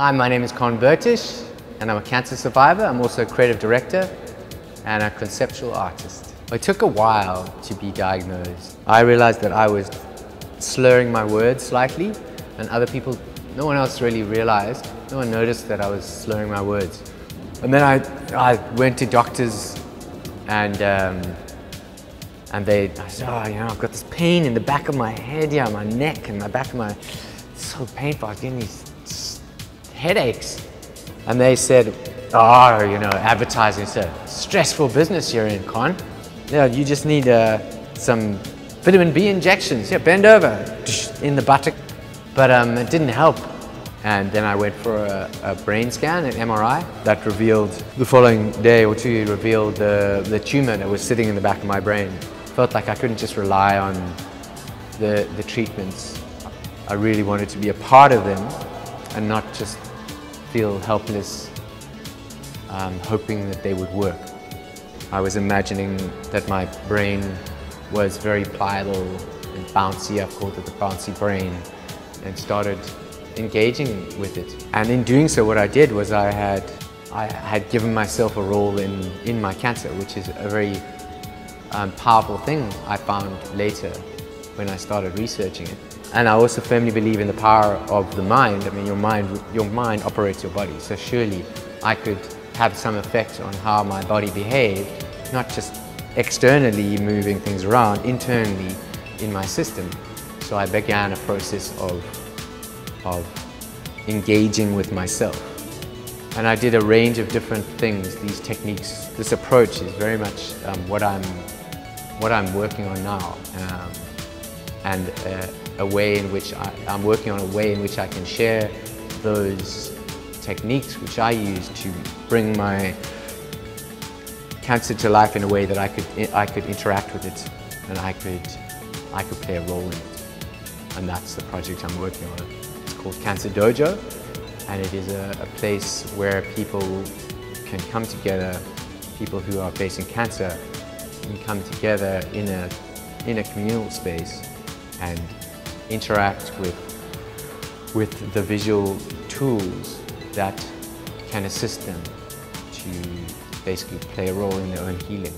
Hi, my name is Conn Bertish and I'm a cancer survivor. I'm also a creative director and a conceptual artist. It took a while to be diagnosed. I realized that I was slurring my words slightly and other people, no one else really realized, no one noticed that I was slurring my words. And then I went to doctors and I said, oh, you know, I've got this pain in the back of my head, yeah, my neck and my back of my, it's so painful, I was getting these headaches. And they said, oh, you know, advertising, it's a stressful business you're in, Conn. Yeah, you just need some vitamin B injections, yeah, bend over, in the buttock. But it didn't help. And then I went for a brain scan, an MRI, that revealed, the following day or two, revealed the tumor that was sitting in the back of my brain. Felt like I couldn't just rely on the treatments. I really wanted to be a part of them and not just feel helpless, hoping that they would work. I was imagining that my brain was very pliable and bouncy. I've called it the bouncy brain, and started engaging with it. And in doing so, what I did was I had given myself a role in my cancer, which is a very powerful thing I found later when I started researching it. And I also firmly believe in the power of the mind. I mean, your mind operates your body, so surely I could have some effect on how my body behaved, not just externally moving things around, internally in my system. So I began a process of engaging with myself. And I did a range of different things, these techniques. This approach is very much what I'm working on now, and a way in which I'm working on a way in which I can share those techniques which I use to bring my cancer to life in a way that I could interact with it and I could play a role in it. And that's the project I'm working on. It's called Cancer Dojo, and it is a place where people can come together, people who are facing cancer can come together in a communal space and interact with the visual tools that can assist them to basically play a role in their own healing.